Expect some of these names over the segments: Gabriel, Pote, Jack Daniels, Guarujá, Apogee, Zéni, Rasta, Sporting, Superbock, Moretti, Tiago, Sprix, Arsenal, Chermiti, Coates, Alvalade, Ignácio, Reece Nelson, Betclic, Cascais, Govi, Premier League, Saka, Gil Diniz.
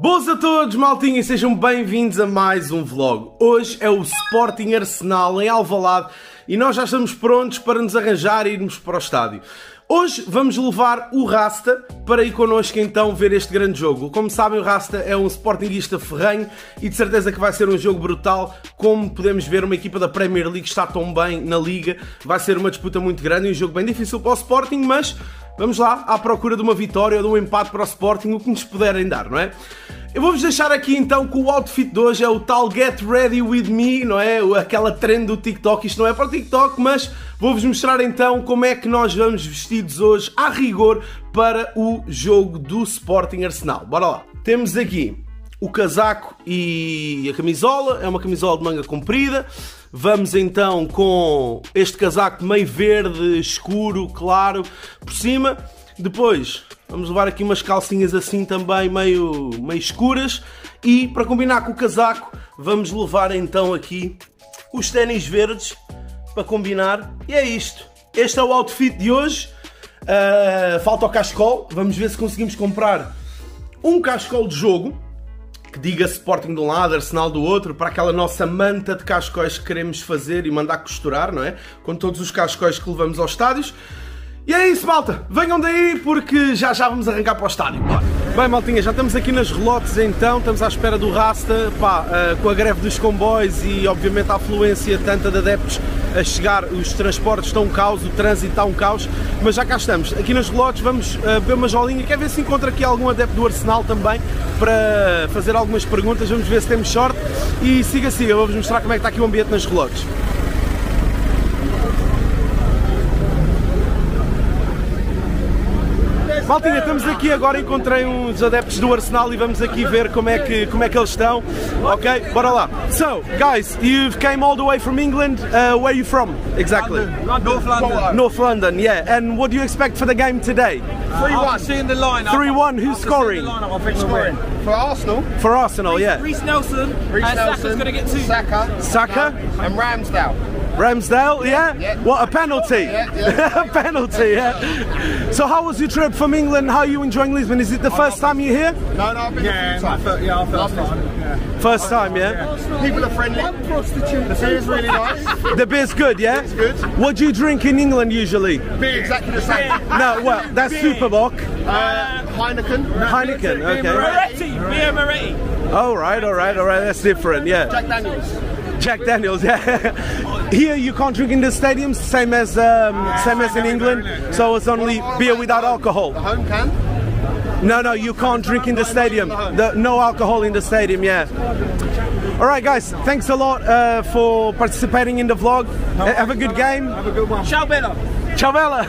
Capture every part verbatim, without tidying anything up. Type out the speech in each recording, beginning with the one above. Boas a todos, maltinha, e sejam bem-vindos a mais um vlog. Hoje é o Sporting Arsenal em Alvalade e nós já estamos prontos para nos arranjar e irmos para o estádio. Hoje vamos levar o Rasta para ir connosco então ver este grande jogo. Como sabem, o Rasta é um sportinguista ferrenho e de certeza que vai ser um jogo brutal. Como podemos ver, uma equipa da Premier League está tão bem na Liga. Vai ser uma disputa muito grande e um jogo bem difícil para o Sporting, mas... vamos lá, à procura de uma vitória ou de um empate para o Sporting, o que nos puderem dar, não é? Eu vou-vos deixar aqui então que o outfit de hoje é o tal Get Ready With Me, não é? Aquela trend do TikTok, isto não é para o TikTok, mas vou-vos mostrar então como é que nós vamos vestidos hoje, a rigor, para o jogo do Sporting Arsenal. Bora lá! Temos aqui o casaco e a camisola, é uma camisola de manga comprida. Vamos então com este casaco meio verde, escuro, claro, por cima. Depois vamos levar aqui umas calcinhas assim também meio, meio escuras. E para combinar com o casaco vamos levar então aqui os ténis verdes para combinar. E é isto. Este é o outfit de hoje. Uh, falta o cascol. Vamos ver se conseguimos comprar um cascol de jogo. Que diga Sporting de um lado, Arsenal do outro, para aquela nossa manta de cascóis que queremos fazer e mandar costurar, não é? Com todos os cascóis que levamos aos estádios. E é isso, malta! Venham daí porque já já vamos arrancar para o estádio. Bora. Bem, maltinha, já estamos aqui nas relotes então, estamos à espera do Rasta, pá, uh, com a greve dos comboios e obviamente a afluência tanta de adeptos a chegar, os transportes estão um caos, o trânsito está um caos, mas já cá estamos. Aqui nas relotes vamos uh, beber uma jolinha, quer ver se encontra aqui algum adepto do Arsenal também, para fazer algumas perguntas, vamos ver se temos sorte e siga, siga, vou-vos mostrar como é que está aqui o ambiente nas relotes. Maltinha, estamos aqui agora, encontrei uns adeptos do Arsenal e vamos aqui ver como é que, como é que eles estão, ok? Bora lá. So, guys, you came all the way from England, uh, where are you from? Exactly. London. London. North London. North London, yeah. And what do you expect for the game today? three one. Seeing the line. three one, who's scoring? scoring? For Arsenal. For Arsenal, yeah. Reece Nelson, Reece and Nelson. Saka's going to get two. Saka. Saka. And Ramsdale. Ramsdale, yeah? yeah? What, a penalty? Yeah, yeah. A penalty, yeah. So how was your trip from England? How are you enjoying Lisbon? Is it the first time you're here? No, no, I've been yeah, a few times. First, yeah, first time. Yeah. First time, yeah? People are friendly. One prostitute. The beer's really nice. The beer's good, yeah? It's good. What do you drink in England usually? Beer, exactly the same. No, well, that's Superbock. Uh, Heineken. Heineken, Heineken okay. Beer Moretti. Beer Moretti. All right, all right, all right. That's different, yeah. Jack Daniels. Jack Daniels, yeah. Here you can't drink in the stadiums, same as um, yeah, same as in England. Yeah. So it's only beer without alcohol. The home can? No, no, you can't drink in the stadium. The, no alcohol in the stadium, yeah. All right, guys, thanks a lot uh, for participating in the vlog. Have a good game. Have a good one. Ciao, Bella. Tchau, Bela!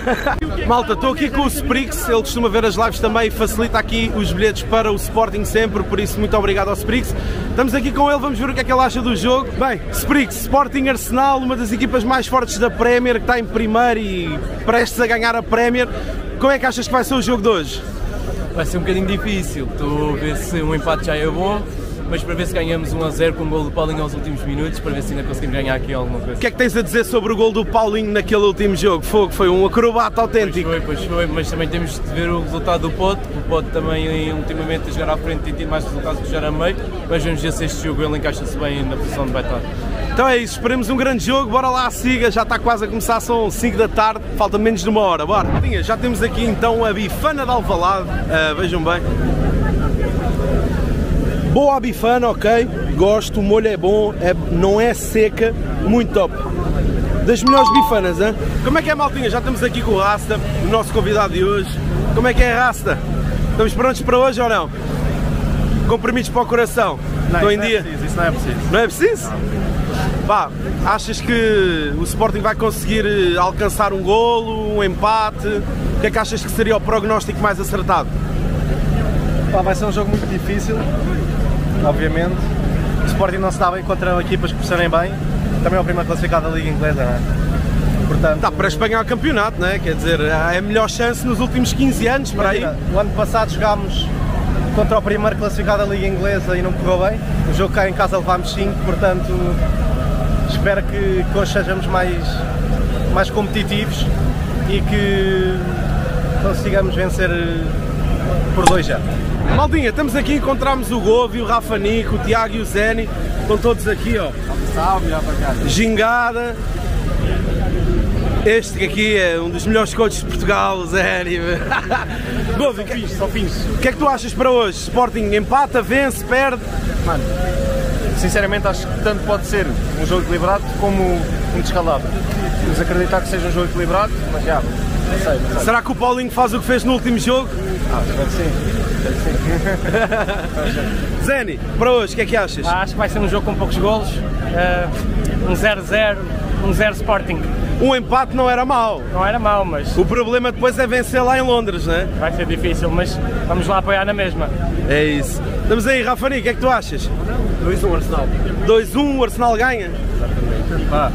Malta, estou aqui com o Sprix, ele costuma ver as lives também e facilita aqui os bilhetes para o Sporting sempre, por isso muito obrigado ao Sprix. Estamos aqui com ele, vamos ver o que é que ele acha do jogo. Bem, Sprix, Sporting Arsenal, uma das equipas mais fortes da Premier, que está em primeiro e prestes a ganhar a Premier. Como é que achas que vai ser o jogo de hoje? Vai ser um bocadinho difícil, estou a ver se um empate já é bom. Mas para ver se ganhamos um a zero com o gol do Paulinho aos últimos minutos, para ver se ainda conseguimos ganhar aqui alguma coisa. O que é que tens a dizer sobre o gol do Paulinho naquele último jogo? Fogo, foi um acrobata autêntico. Pois foi, pois foi, mas também temos de ver o resultado do Pote. O Pote também ultimamente a jogar à frente tem tido mais resultados que jogar a meio, mas vamos ver se este jogo ele encaixa-se bem na posição de Betclic. Então é isso, esperemos um grande jogo, bora lá, siga, já está quase a começar, são cinco da tarde, falta menos de uma hora, bora. Já temos aqui então a Bifana de Alvalade, uh, vejam bem. Boa a bifana, ok, gosto, o molho é bom, é, não é seca, muito top. Das melhores bifanas, hein? Como é que é, maltinha? Já estamos aqui com o Rasta, o nosso convidado de hoje. Como é que é, Rasta? Estamos prontos para hoje ou não? Comprimidos para o coração? Não, não, em dia? É preciso, isso não é preciso. Não é preciso? Não. Pá, achas que o Sporting vai conseguir alcançar um golo, um empate? O que é que achas que seria o prognóstico mais acertado? Pá, vai ser um jogo muito difícil. Obviamente, o Sporting não se dá bem contra equipas que pressionem bem, também é o primeiro classificado da Liga Inglesa, não é? Portanto, está para espanhar o campeonato, não é? Quer dizer, é a melhor chance nos últimos quinze anos, para aí. O ano passado jogámos contra o primeiro classificado da Liga Inglesa e não correu bem, o jogo cá em casa levámos cinco, portanto, espero que, que hoje sejamos mais, mais competitivos e que consigamos vencer por dois já. Maldinha, estamos aqui, encontramos o Govi, o Rafa Nico, o Tiago e o Zéni. Estão todos aqui, ó. Salve, rapaziada. Gingada. Este aqui é um dos melhores coaches de Portugal, o Zéni. Govi, só fins. O que é que tu achas para hoje? Sporting empata, vence, perde? Mano, sinceramente acho que tanto pode ser um jogo equilibrado como um descalado. Vamos acreditar que seja um jogo equilibrado, mas já, não sei, não sei. Será que o Paulinho faz o que fez no último jogo? Ah, espero que sim. sim. Zéni, para hoje, o que é que achas? Ah, acho que vai ser um jogo com poucos golos, uh, um zero zero, um zero Sporting. Um empate não era mau. Não era mau, mas... O problema depois é vencer lá em Londres, não é? Vai ser difícil, mas vamos lá apoiar na mesma. É isso. Estamos aí, Rafa Nico, o que é que tu achas? dois um Arsenal. dois um, o Arsenal ganha? Exatamente. Pá.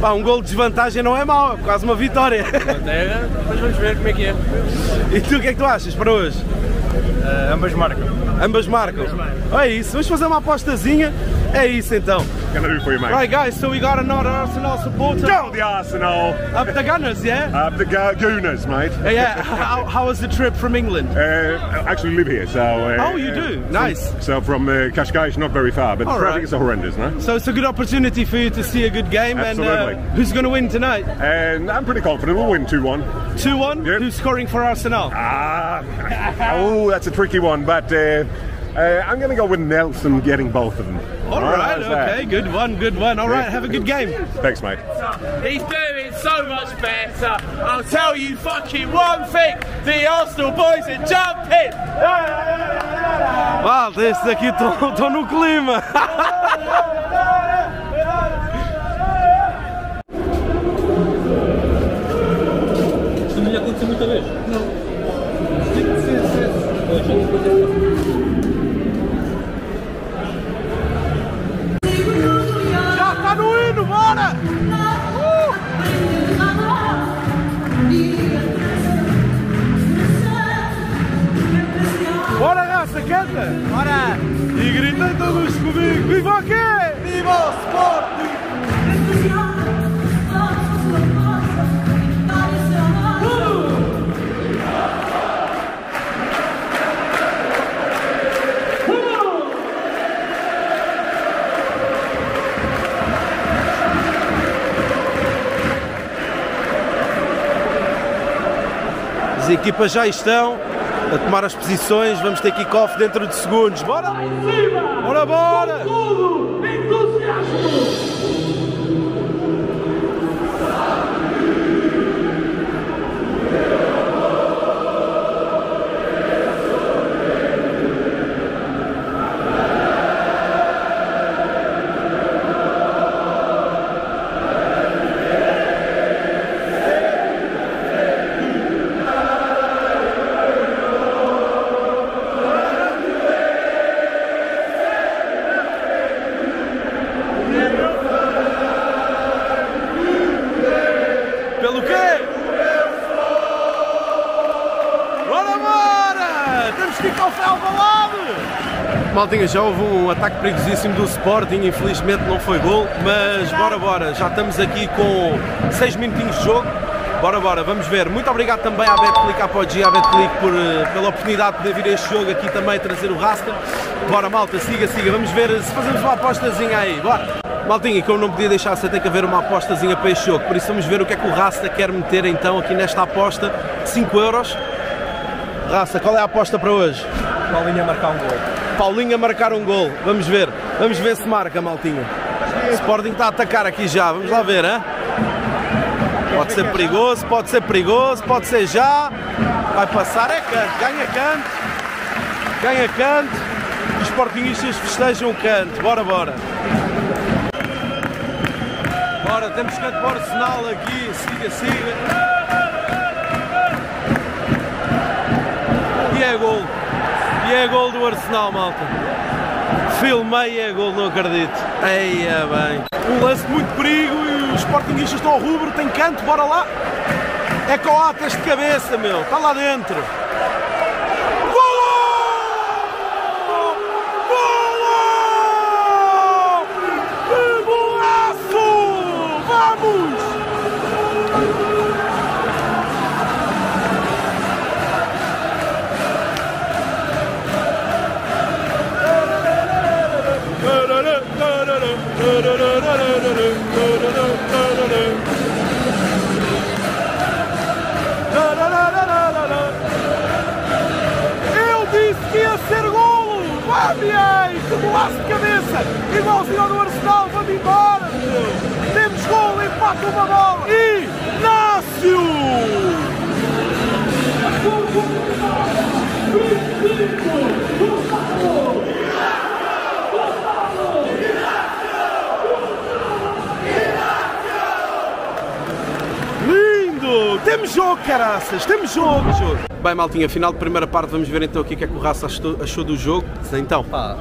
Pá, um golo de desvantagem não é mau, é quase uma vitória. Até, depois vamos ver como é que é. E tu, o que é que tu achas para hoje? Uh, ambas marcam. Ambas marcam? É isso, vamos fazer uma apostazinha. É isso então. For you, mate. Right guys, so we got another Arsenal supporter. Go the Arsenal! Up the Gunners, yeah? Up the Gunners, mate. Uh, yeah, how, how was the trip from England? Uh, I actually live here, so... Uh, oh, you do? Uh, nice. So, so from uh, Cascais, not very far, but all the traffic right. is horrendous, no? So it's a good opportunity for you to see a good game. Absolutely. And uh, who's going to win tonight? Uh, I'm pretty confident we'll win two one. two one? Yep. Who's scoring for Arsenal? Ah, oh, that's a tricky one, but... Uh, Uh, I'm going to go with Nelson getting both of them. All, All right, right okay, good one, good one. All right, have a good game. Thanks, mate. He's doing so much better. I'll tell you fucking one thing. The Arsenal boys are jumping. Wow, estes aqui estão no clima. Isto não lhe aconteceu muita vez? Não. Já está no hino, bora! Uh! Bora, raça, canta! Bora! E gritem todos comigo! Viva o quê? Viva o Sporting! As equipas já estão a tomar as posições, vamos ter kick-off dentro de segundos. Bora! Bora, bora! Tudo Maltinha, já houve um ataque perigosíssimo do Sporting, infelizmente não foi gol, mas bora, bora, já estamos aqui com seis minutinhos de jogo, bora, bora, vamos ver. Muito obrigado também à Betclic, à Apogee, à Betclic por, pela oportunidade de vir a este jogo aqui também, trazer o Rasta. Bora malta, siga, siga, vamos ver se fazemos uma apostazinha aí, bora. Maltinha, como não podia deixar, você tem que haver uma apostazinha para este jogo, por isso vamos ver o que é que o Rasta quer meter então aqui nesta aposta, cinco euros. Rasta, qual é a aposta para hoje? Paulinho a marcar um gol. Paulinho a marcar um gol. Vamos ver. Vamos ver se marca, maltinha. O Sporting está a atacar aqui já. Vamos lá ver, hein? Pode ser perigoso, pode ser perigoso, pode ser já. Vai passar. É canto. Ganha canto. Ganha canto. Os sportinguistas festejam o canto. Bora, bora. Bora, temos canto para o Arsenal aqui. Siga, siga. E é gol. E é gol do Arsenal, malta. Filmei e é gol, não acredito. Eia bem. Um lance de muito perigo e os sportinguistas estão ao rubro, tem canto, bora lá. É Coates de cabeça, meu. Está lá dentro. Golo! Golo! Que golaço! Vamos! Eu disse que ia ser golo! Guardiei! Que golaço de cabeça! Igualzinho ao do Arsenal, vamos embora! Temos golo, empate uma bola! Ignácio! Temos jogo, caraças! Temos jogo, jogo! Bem, maltinha, final de primeira parte, vamos ver então o que é que o Rasta achou do jogo. Então, pá,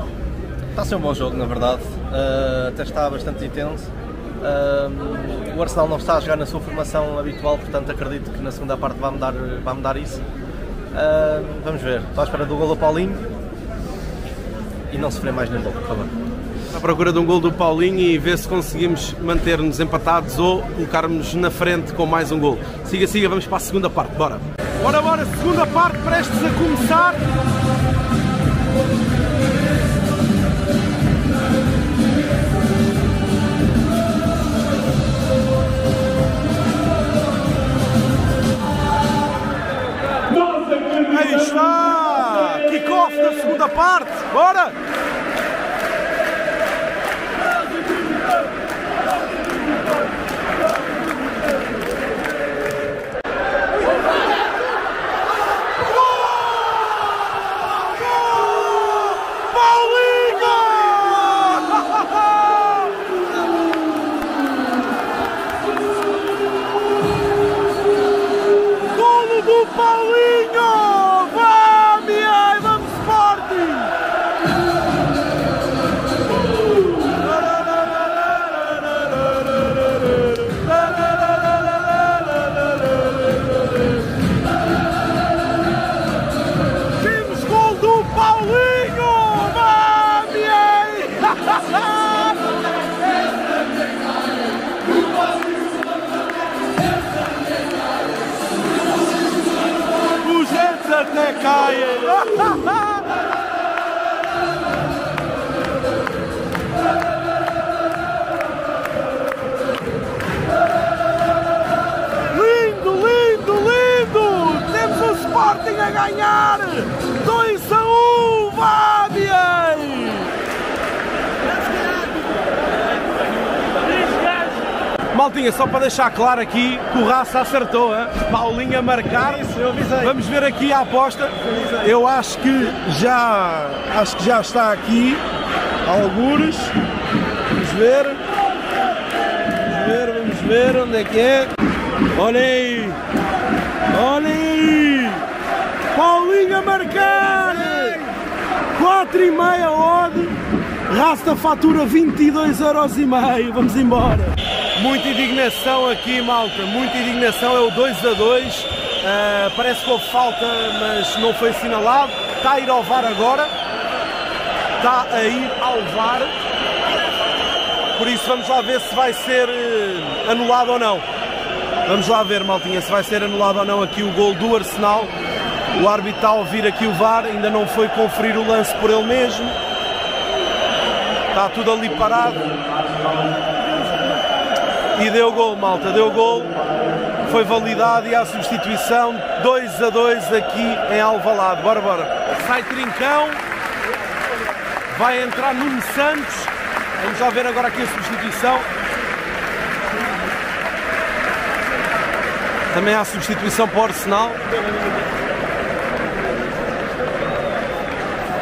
está a ser um bom jogo, na verdade. Uh, até está bastante intenso. Uh, o Arsenal não está a jogar na sua formação habitual, portanto acredito que na segunda parte vai mudar, vai mudar isso. Uh, vamos ver, estou à espera do golo do Paulinho e não sofrer mais nenhum golo, por favor. À procura de um golo do Paulinho e ver se conseguimos manter-nos empatados ou colocarmos na frente com mais um golo. Siga, siga, vamos para a segunda parte, bora! Bora, bora, segunda parte prestes a começar! Aí está! Kick-off da segunda parte, bora! Maltinha, só para deixar claro aqui que o Rasta acertou, hein? Paulinho a marcar, isso, eu avisei. Vamos ver aqui a aposta, eu acho que já, acho que já está aqui, algures, vamos ver, vamos ver, vamos ver onde é que é, olhem aí, olhem aí, Paulinho a marcar, quatro e meia odd, Rasta fatura vinte e dois euros e meio, vamos embora. Muita indignação aqui, malta, muita indignação, é o dois a dois, uh, parece que houve falta, mas não foi assinalado, está a ir ao V A R agora, está a ir ao V A R, por isso vamos lá ver se vai ser uh, anulado ou não, vamos lá ver, maltinha, se vai ser anulado ou não aqui o gol do Arsenal, o árbitro está a ouvir aqui o V A R, ainda não foi conferir o lance por ele mesmo, está tudo ali parado. E deu gol, malta, deu gol, foi validado e há substituição, dois a dois aqui em Alvalade, bora, bora. Sai Trincão, vai entrar Nuno Santos, vamos já ver agora aqui a substituição. Também há substituição para o Arsenal.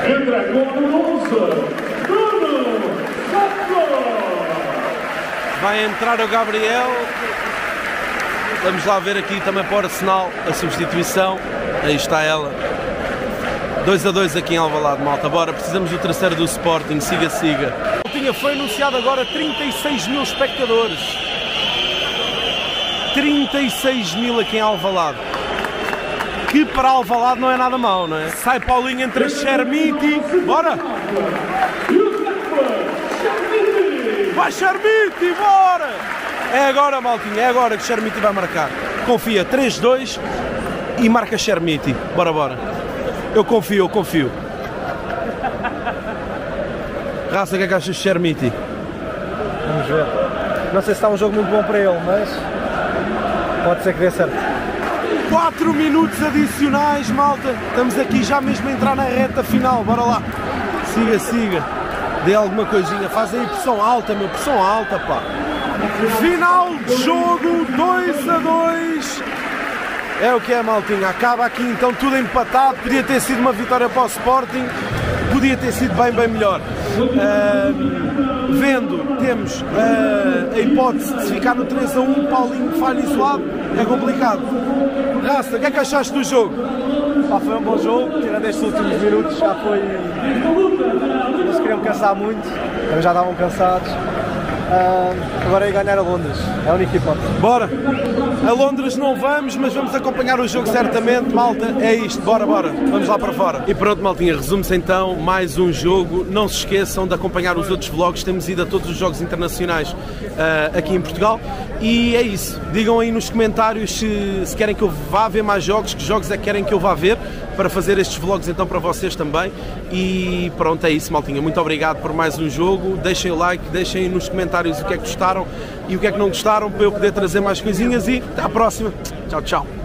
Entra com o onze. Vai entrar o Gabriel, vamos lá ver aqui também para o Arsenal a substituição, aí está ela, dois a dois aqui em Alvalade, malta, bora, precisamos do terceiro do Sporting, siga, siga. Foi anunciado agora trinta e seis mil espectadores, trinta e seis mil aqui em Alvalade, que para Alvalade não é nada mau, não é? Sai Paulinho, entra Chermiti, bora! Vai Chermiti, bora! É agora, maltinha, é agora que Chermiti vai marcar. Confia, três dois e marca Chermiti. Bora, bora. Eu confio, eu confio. Raça, o que é que achas de Chermiti? Vamos ver. Não sei se está um jogo muito bom para ele, mas pode ser que dê certo. quatro minutos adicionais, malta. Estamos aqui já mesmo a entrar na reta final. Bora lá. Siga, siga. Dê alguma coisinha. Faz aí pressão alta, meu. Pressão alta, pá. Final de jogo, dois a dois. É o que é, maltinha. Acaba aqui então tudo empatado. Podia ter sido uma vitória para o Sporting. Podia ter sido bem, bem melhor. Uh, vendo, temos uh, a hipótese de ficar no três a um, Paulinho falha isolado, é complicado. Rasta, o que é que achaste do jogo? Ah, foi um bom jogo, tirando estes últimos minutos, já foi... Não se queriam cansar muito, mas já estavam cansados. Uh, agora é ganhar a Londres, é a única hipótese. Bora! A Londres não vamos, mas vamos acompanhar o jogo certamente, malta, é isto, bora, bora, vamos lá para fora. E pronto, maltinha, resume-se então, mais um jogo, não se esqueçam de acompanhar os outros vlogs, temos ido a todos os jogos internacionais uh, aqui em Portugal, e é isso, digam aí nos comentários se, se querem que eu vá ver mais jogos, que jogos é que querem que eu vá ver, para fazer estes vlogs então para vocês também, e pronto, é isso, maltinha, muito obrigado por mais um jogo, deixem o like, deixem aí nos comentários o que é que gostaram e o que é que não gostaram, para eu poder trazer mais coisinhas e até à próxima. Tchau, tchau.